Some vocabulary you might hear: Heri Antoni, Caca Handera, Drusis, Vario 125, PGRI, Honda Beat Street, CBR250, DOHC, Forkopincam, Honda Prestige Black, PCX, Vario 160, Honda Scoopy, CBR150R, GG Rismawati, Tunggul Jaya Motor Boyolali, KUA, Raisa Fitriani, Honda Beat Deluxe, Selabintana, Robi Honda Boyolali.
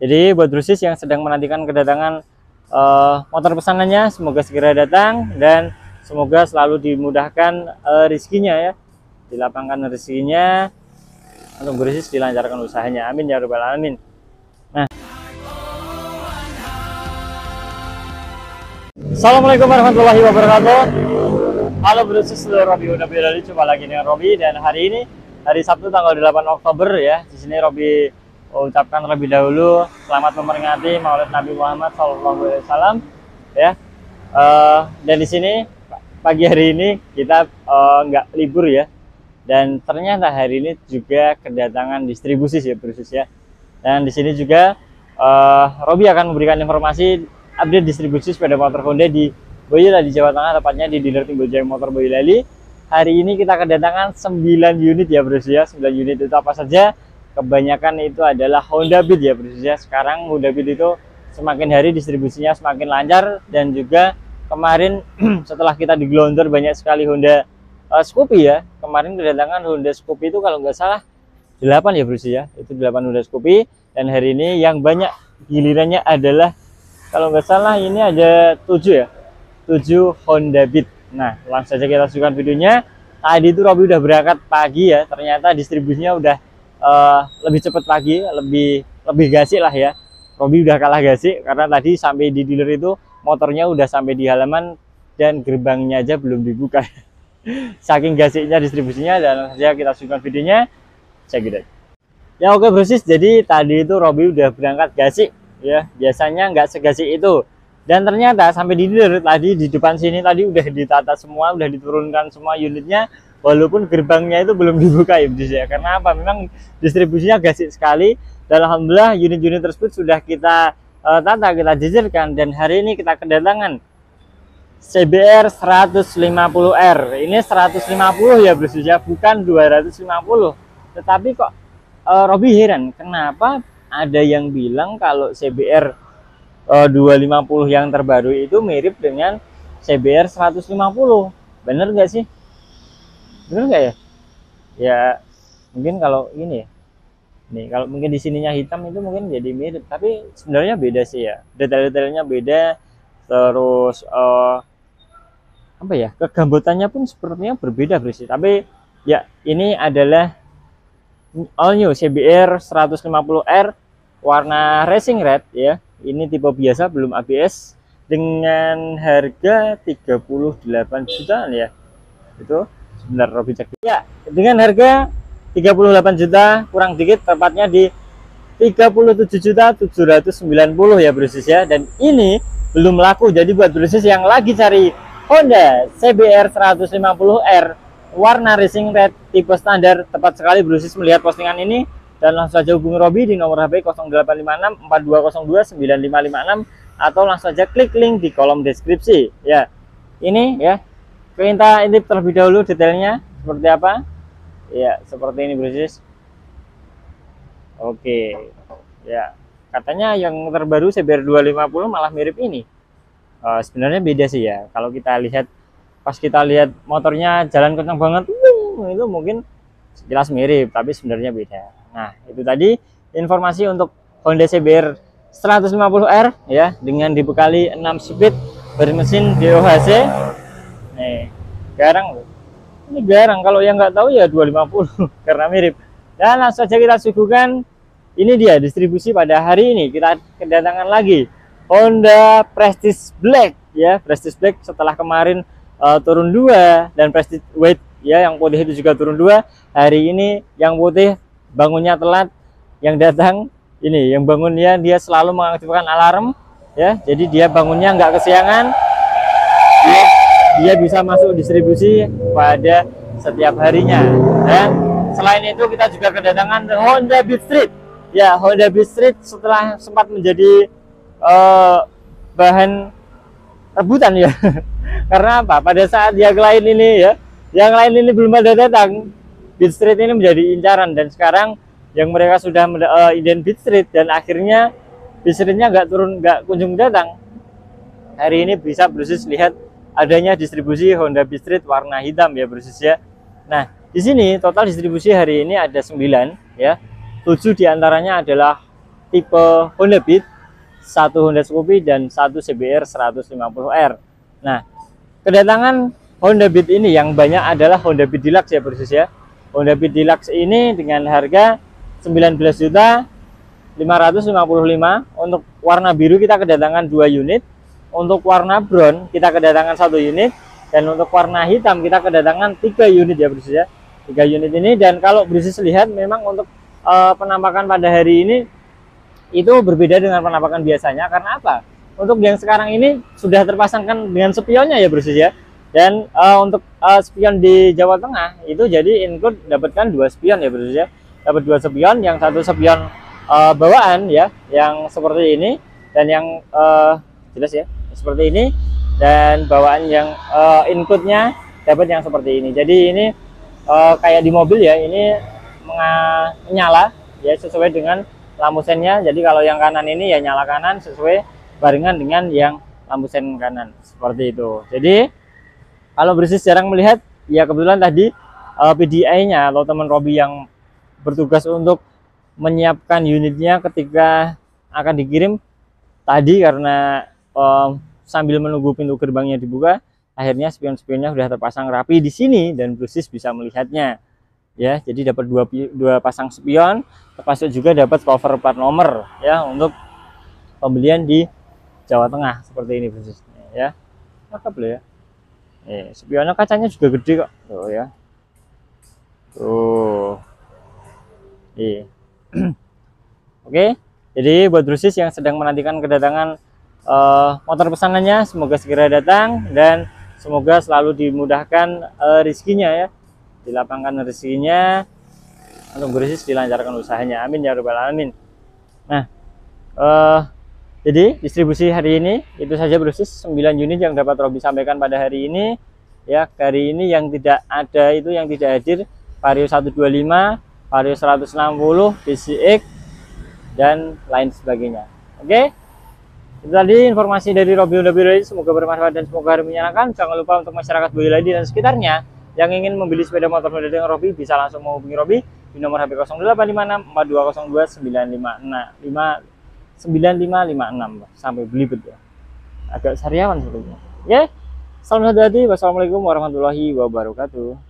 Jadi buat Drusis yang sedang menantikan kedatangan motor pesanannya, semoga segera datang dan semoga selalu dimudahkan rezekinya ya, dilapangkan rezekinya, untuk Drusis dilancarkan usahanya, amin ya rabbal alamin. Nah, assalamualaikum warahmatullahi wabarakatuh. Halo Drusis seluruh Robi Honda Boyolali, coba lagi dengan Robi, dan hari ini hari Sabtu tanggal 8 Oktober ya. Di sini Robi ucapkan terlebih dahulu selamat memperingati Maulid Nabi Muhammad SAW ya. Dan di sini pagi hari ini kita nggak libur ya, dan ternyata hari ini juga kedatangan distribusi ya Drusis ya. Dan di sini juga Robi akan memberikan informasi update distribusi sepeda motor Honda di Boyolali Jawa Tengah, tepatnya di dealer Tunggul Jaya Motor Boyolali. Hari ini kita kedatangan 9 unit ya Drusis ya. 9 unit itu apa saja? Kebanyakan itu adalah Honda Beat ya Drusis ya. Sekarang Honda Beat itu semakin hari distribusinya semakin lancar, dan juga kemarin setelah kita digelontor banyak sekali Honda Scoopy ya. Kemarin kedatangan Honda Scoopy itu kalau nggak salah 8 ya Drusis ya, itu 8 Honda Scoopy. Dan hari ini yang banyak gilirannya adalah kalau nggak salah ini ada 7 ya, 7 Honda Beat. Nah langsung saja kita lanjutkan videonya. Tadi itu Robi udah berangkat pagi ya, ternyata distribusinya udah lebih cepat lagi, lebih gasik lah ya. Robi udah kalah gasik karena tadi sampai di dealer itu motornya udah sampai di halaman dan gerbangnya aja belum dibuka. Saking gasiknya distribusinya. Dan saja kita lanjutkan videonya, check it out. Ya oke Drusis, jadi tadi itu Robi udah berangkat gasik ya, biasanya nggak segasik itu. Dan ternyata sampai di dealer tadi di depan sini tadi udah ditata semua, udah diturunkan semua unitnya, walaupun gerbangnya itu belum dibuka ya Drusis ya. Karena apa, memang distribusinya gasik sekali, dan alhamdulillah unit-unit tersebut sudah kita tata, kita jajarkan. Dan hari ini kita kedatangan CBR150R. Ini 150 ya Drusis ya, bukan 250. Tetapi kok Robi heran kenapa ada yang bilang kalau CBR 250 yang terbaru itu mirip dengan CBR 150. Bener nggak sih? Bener nggak ya? Ya mungkin kalau ini ya, nih kalau mungkin di sininya hitam itu mungkin jadi mirip, tapi sebenarnya beda sih ya, detail-detailnya beda. Terus apa ya, kegambutannya pun sepertinya berbeda Drusis. Tapi ya ini adalah all new CBR 150R warna racing red ya. Ini tipe biasa belum ABS, dengan harga 38 jutaan ya. Itu sebentar Robi cek ya, dengan harga 38 juta kurang dikit, tepatnya di 37.790 ya Drusis ya. Dan ini belum laku, jadi buat Drusis yang lagi cari Honda CBR 150R warna racing red tipe standar, tepat sekali Drusis melihat postingan ini. Dan langsung saja hubungi Robi di nomor HP 0856 4202 9556, atau langsung saja klik link di kolom deskripsi ya. Ini ya, kita intip terlebih dahulu detailnya seperti apa ya, seperti ini Drusis. Oke ya, katanya yang terbaru CBR 250 malah mirip ini. Sebenarnya beda sih ya, kalau kita lihat, pas kita lihat motornya jalan kencang banget itu mungkin jelas mirip, tapi sebenarnya beda. Nah itu tadi informasi untuk Honda CBR 150R ya, dengan dibekali 6 speed bermesin DOHC. Nih, garang ini, garang kalau yang nggak tahu ya 250 karena mirip. Dan langsung saja kita suguhkan, ini dia distribusi pada hari ini. Kita kedatangan lagi Honda Prestige Black ya. Prestige Black setelah kemarin turun 2, dan Prestige White ya, yang putih itu juga turun 2. Hari ini yang putih bangunnya telat, yang datang ini yang bangunnya dia selalu mengaktifkan alarm ya, jadi dia bangunnya nggak kesiangan. Dia bisa masuk distribusi pada setiap harinya. Dan selain itu kita juga kedatangan Honda Beat Street ya. Honda Beat Street setelah sempat menjadi bahan rebutan ya karena apa, pada saat yang lain ini ya, yang lain ini belum ada datang, Beat Street ini menjadi incaran. Dan sekarang yang mereka sudah inden Beat Street, dan akhirnya Beat Streetnya nggak turun, nggak kunjung datang. Hari ini bisa Drusis lihat adanya distribusi Honda Beat Street warna hitam ya Drusis ya. Nah di sini total distribusi hari ini ada 9 ya, 7 diantaranya adalah tipe Honda Beat, satu Honda Scoopy, dan satu CBR150R. Nah, kedatangan Honda Beat ini yang banyak adalah Honda Beat Deluxe ya, persis ya. Honda Beat Deluxe ini dengan harga 19.555.000. Untuk warna biru kita kedatangan 2 unit, untuk warna brown kita kedatangan 1 unit, dan untuk warna hitam kita kedatangan 3 unit ya, persis ya. 3 unit ini, dan kalau persis lihat memang untuk penampakan pada hari ini itu berbeda dengan penampakan biasanya. Karena apa? Untuk yang sekarang ini sudah terpasangkan dengan spionnya ya, persis ya. Dan untuk spion di Jawa Tengah itu jadi include dapatkan 2 spion ya, persis ya. Dapat 2 spion, yang satu spion bawaan ya, yang seperti ini, dan yang jelas ya seperti ini, dan bawaan yang include-nya dapat yang seperti ini. Jadi ini kayak di mobil ya, ini menyala ya sesuai dengan lampu sennya. Jadi kalau yang kanan ini ya nyala kanan sesuai barengan dengan yang lampu sen kanan, seperti itu. Jadi kalau persis jarang melihat ya, kebetulan tadi PDI-nya atau teman Robi yang bertugas untuk menyiapkan unitnya ketika akan dikirim tadi, karena sambil menunggu pintu gerbangnya dibuka, akhirnya spion-spionnya sudah terpasang rapi di sini dan persis bisa melihatnya. Ya, jadi dapat dua pasang spion, termasuk juga dapat cover plat nomor ya untuk pembelian di Jawa Tengah seperti ini persisnya ya. Mantap loh ya. Spionnya kacanya juga gede kok. Tuh ya. Tuh. Oke, jadi buat persis yang sedang menantikan kedatangan motor pesanannya, semoga segera datang dan semoga selalu dimudahkan rezekinya ya. Dilapangkan rezekinya, untuk persis dilancarkan usahanya, amin ya rabbal alamin. Nah, jadi distribusi hari ini itu saja persis, 9 unit yang dapat Robi sampaikan pada hari ini ya. Hari ini yang tidak ada itu, yang tidak hadir, Vario 125, Vario 160, PCX, dan lain sebagainya. Oke, itu tadi informasi dari Robi Honda Boyolali, semoga bermanfaat dan semoga hari menyenangkan. Jangan lupa untuk masyarakat Boyolali dan sekitarnya yang ingin membeli sepeda motor Honda dengan Robi bisa langsung menghubungi Robi di nomor HP 0856 4202 9556. Sampai belibet ya, agak sariawan sebelumnya ya. Salam satu hati, wassalamualaikum warahmatullahi wabarakatuh.